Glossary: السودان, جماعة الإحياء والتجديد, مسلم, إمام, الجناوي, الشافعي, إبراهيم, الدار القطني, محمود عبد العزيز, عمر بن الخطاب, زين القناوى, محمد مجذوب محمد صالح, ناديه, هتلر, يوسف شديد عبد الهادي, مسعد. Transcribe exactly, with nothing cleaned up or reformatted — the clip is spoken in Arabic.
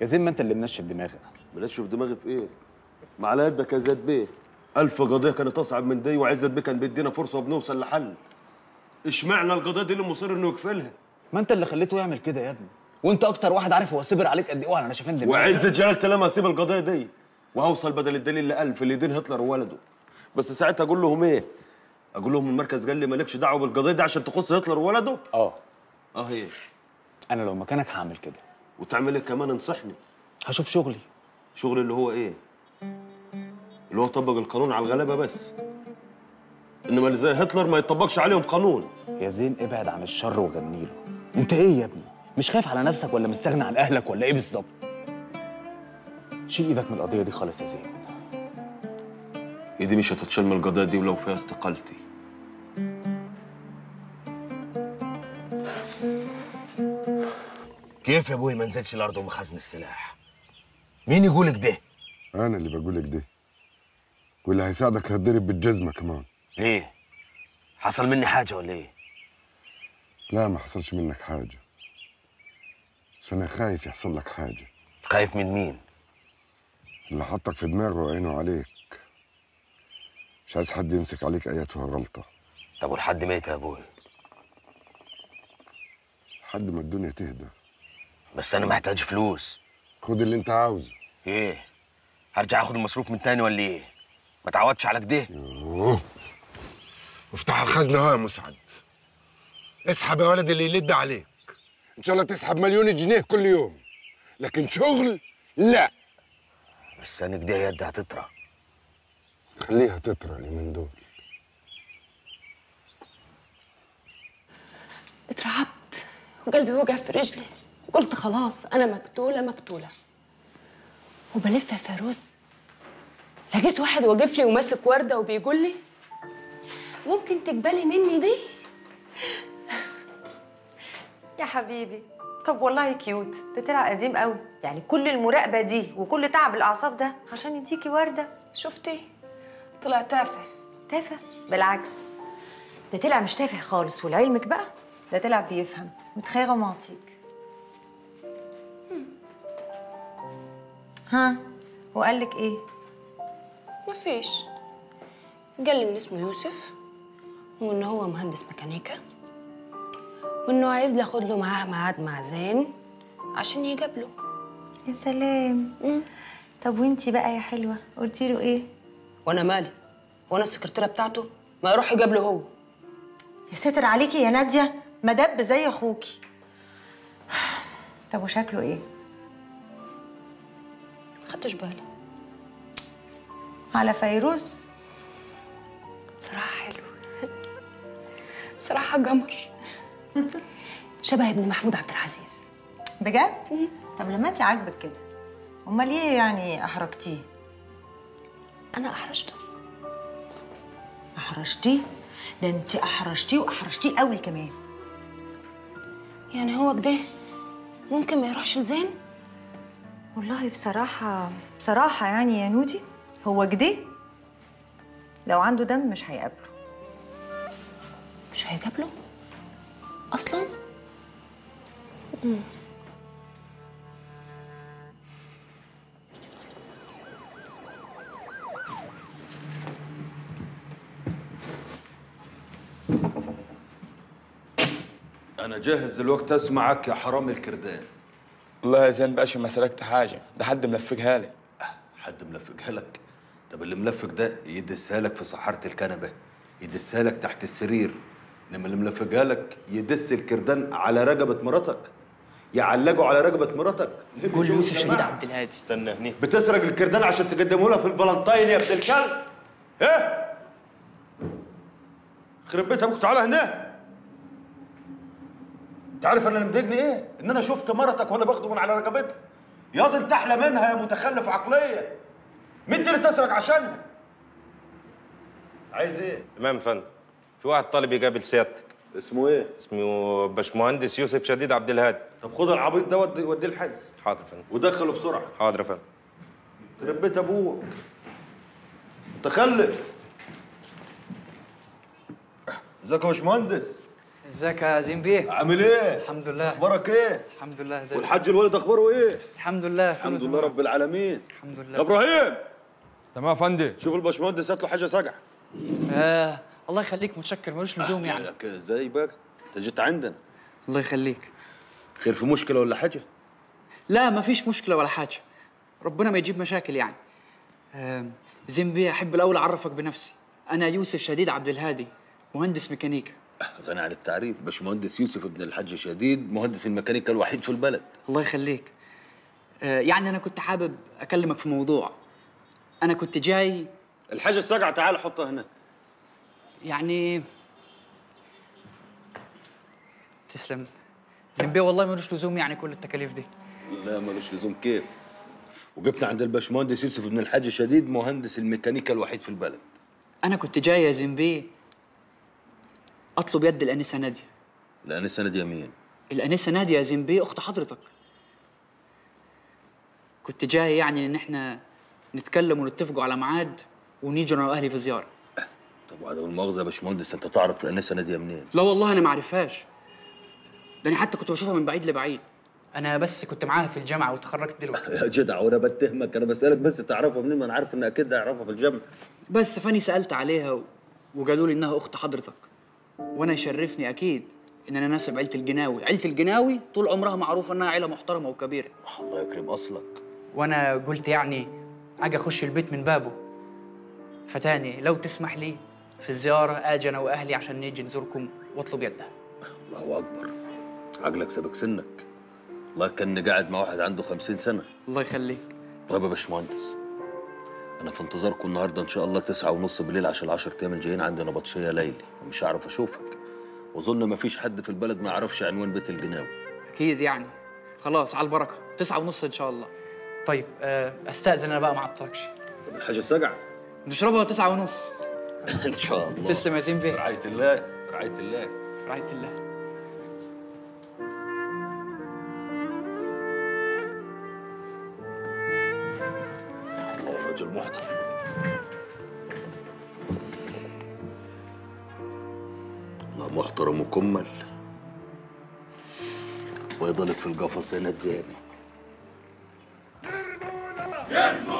يا زين ما انت اللي منشف دماغك. منشف دماغي في ايه؟ ما على يدك يا زياد بيه، ألف قضية كانت أصعب من دي، وعزت بيه كان بيدينا فرصة وبنوصل لحل. اشمعنى القضية دي اللي مصر إنه يقفلها؟ ما أنت اللي خليته يعمل كده يا ابني، وأنت أكتر واحد عارف هو صبر عليك قد إيه وعلى نشفان دماغك. وعزت جلالتي لما أسيب القضية دي وهوصل بدل الدليل لألف اللي يدين هتلر وولده. بس ساعتها أقول لهم إيه؟ أقول لهم المركز قال لي مالكش دعوة بالقضية دي عشان تخص هتلر وولده؟ أه. أه إيه؟ أنا لو مكانك هعمل كده. وتعمل إيه كمان؟ انصحني. هشوف شغلي. شغلي اللي هو إيه؟ اللي هو طبق القانون على الغلابه بس، انما اللي زي هتلر ما يطبقش عليهم قانون. يا زين ابعد عن الشر وغنيله. انت ايه يا ابني؟ مش خايف على نفسك ولا مستغني عن اهلك ولا ايه بالظبط؟ شيل ايدك من القضيه دي خالص يا زين. ايدي مش هتتشال من القضيه دي ولو فيها استقالتي. كيف يا ابوي ما نزلش الارض ومخزن السلاح؟ مين يقولك ده؟ انا اللي بقولك ده، واللي هيساعدك هتضرب بالجزمه كمان. ليه؟ حصل مني حاجه ولا ايه؟ لا ما حصلش منك حاجه، بس انا خايف يحصل لك حاجه. خايف من مين؟ اللي حطك في دماغه وعينه عليك، مش عايز حد يمسك عليك اياتها غلطه. طب والحد ميت يا ابوي؟ لحد ما الدنيا تهدى. بس انا محتاج فلوس. خد اللي انت عاوزه. ايه؟ هرجع اخد المصروف من تاني ولا ايه؟ ما تعودش على كده. افتح الخزنه اهو يا مسعد، اسحب يا ولد اللي يلد عليك، ان شاء الله تسحب مليون جنيه كل يوم، لكن شغل لا. بس انا كده يدي هتطرى. خليها تطرى اليومين دول. اترعبت وقلبي وجع في رجلي، وقلت خلاص انا مقتوله مقتوله. وبلف يا فاروس لقيت واحد واقف لي وماسك ورده وبيقول لي ممكن تقبلي مني دي؟ يا حبيبي طب والله كيوت، ده طلع قديم قوي، يعني كل المراقبه دي وكل تعب الاعصاب ده عشان يديكي ورده؟ شفتي؟ طلع تافه. تافه؟ بالعكس ده طلع مش تافه خالص، ولعلمك بقى ده طلع بيفهم متخيره ومعطيك. ها وقال لك ايه؟ مفيش. قال لي ان اسمه يوسف، وان هو مهندس ميكانيكا، وانه عايز لي اخد له معاه ميعاد مع زين عشان يقابله. يا سلام. مم. طب وانتي بقى يا حلوه قلتي له ايه؟ وانا مالي؟ وانا السكرتيره بتاعته؟ ما يروح يقابله هو. يا ساتر عليكي يا ناديه، مدب زي اخوكي. طب وشكله ايه؟ ما خدتش بالي. على فيروز بصراحة حلو، بصراحة جمر، شبه ابن محمود عبد العزيز بجد؟ طب لما انت عاجبك كده امال ليه يعني احرجتيه؟ انا احرجته؟ احرجتيه؟ ده انت احرجتيه واحرجتيه قوي كمان. يعني هو كده ممكن ما يروحش لزين؟ والله بصراحة بصراحة يعني يا نودي هو كده لو عنده دم مش هيقابله. مش هيقابله؟ أصلاً؟ مم. أنا جاهز دلوقتي أسمعك يا حرامي الكردان. والله يا زين بقاش ما سلكت حاجة، ده حد ملفقها لي. حد ملفقها لك؟ طب اللي ملفق ده يدسها لك في صحارة الكنبة، يدسها لك تحت السرير، لما اللي ملفقها لك يدس الكردان على رقبة مراتك، يعلقه على رقبة مراتك. قول يوسف شديد عبد الهادي استنى هنا بتسرق الكردان عشان تقدمه لها في الفالنتاين يا ابن الكلب. ايه؟ خرب بيتها ابوك، تعالى هنا. انت عارف انا اللي مضايقني ايه؟ ان انا شفت مراتك وانا باخده من على رقبتها. يا دي تحلى منها يا متخلف عقلية، مين اللي تسرق عشانها؟ عايز ايه؟ إمام فندم، في واحد طالب يقابل سيادتك. اسمه ايه؟ اسمه باشمهندس يوسف شديد عبد الهادي. طب خد العبيط ده وديه ودي الحجز. حاضر يا فندم. ودخله بسرعة. حاضر يا فندم. تربيت أبوك متخلف. ازيك يا باشمهندس؟ ازيك يا زين بيه؟ عامل ايه؟ الحمد لله. اخبارك ايه؟ الحمد لله. ازيك؟ والحاج الوالد اخباره ايه؟ الحمد لله. الحمد لله رب العالمين. الحمد لله. يا ابراهيم. تمام يا فندم. شوف الباشمهندس هات له حاجه سجع. اه الله يخليك، متشكر، ملوش لزوم يعني. ازاي بقى؟ انت جيت عندنا. الله يخليك. خير، في مشكله ولا حاجه؟ لا مفيش مشكله ولا حاجه، ربنا ما يجيب مشاكل يعني. آه زين بيه، احب الاول اعرفك بنفسي. انا يوسف شديد عبد الهادي، مهندس ميكانيكا. غني عن التعريف، باشمهندس يوسف ابن الحاج شديد، مهندس الميكانيكا الوحيد في البلد. الله يخليك. آه يعني انا كنت حابب اكلمك في موضوع. انا كنت جاي. الحاجه الساقعه تعال حطها هنا. يعني تسلم زين بيه، والله ملوش لزوم يعني كل التكاليف دي. لا ملوش لزوم كيف؟ وجبنا عند الباشمهندس يوسف ابن الحاج شديد، مهندس الميكانيكا الوحيد في البلد. انا كنت جاي يا زين بيه اطلب يد الانسه ناديه. الانسه ناديه مين؟ الانسه ناديه يا زين بيه اخت حضرتك. كنت جاي يعني ان احنا نتكلم ونتفقوا على ميعاد ونيجي انا واهلي في زياره. طب وعدم المؤاخذه يا باشمهندس، انت تعرف الانسه ناديه منين؟ لا والله انا ما اعرفهاش، لاني حتى كنت بشوفها من بعيد لبعيد. أنا بس كنت معاها في الجامعة وتخرجت دلوقتي. يا جدع وأنا بتهمك، أنا بسألك بس تعرفها منين، ما أنا عارف إن أكيد هعرفها في الجامعة. بس فأني سألت عليها و... وقالوا لي إنها أخت حضرتك، وأنا يشرفني أكيد إن أنا ناسب عيلة الجناوي. عيلة الجناوي طول عمرها معروفة إنها عيلة محترمة وكبيرة. الله يكرم أصلك. وأنا قلت يعني أجي أخش البيت من بابه، فتاني لو تسمح لي في الزيارة آجي أنا وأهلي عشان نيجي نزوركم وأطلب يدها. الله أكبر، عقلك سابق سنك. والله كأني قاعد مع واحد عنده خمسين سنة. الله يخليك. طيب يا باشمهندس، أنا في انتظاركم النهارده إن شاء الله تسعة ونص بالليل، عشان العشر أيام الجايين عندي نبطشية ليلي ومش هعرف أشوفك، وأظن مفيش حد في البلد ما يعرفش عنوان بيت الجناوي. أكيد يعني. خلاص على البركة، تسعة ونص إن شاء الله. طيب أه أستأذن أنا بقى، ما أعطلكش. طب الحاجة الساقعة؟ نشربها تسعة ونص. إن شاء الله. تسلم يا زين بيه. برعاية الله، برعاية الله، برعاية الله. رجل محترم. لا محترم وكمل، ويضلك في القفص هنا الداني.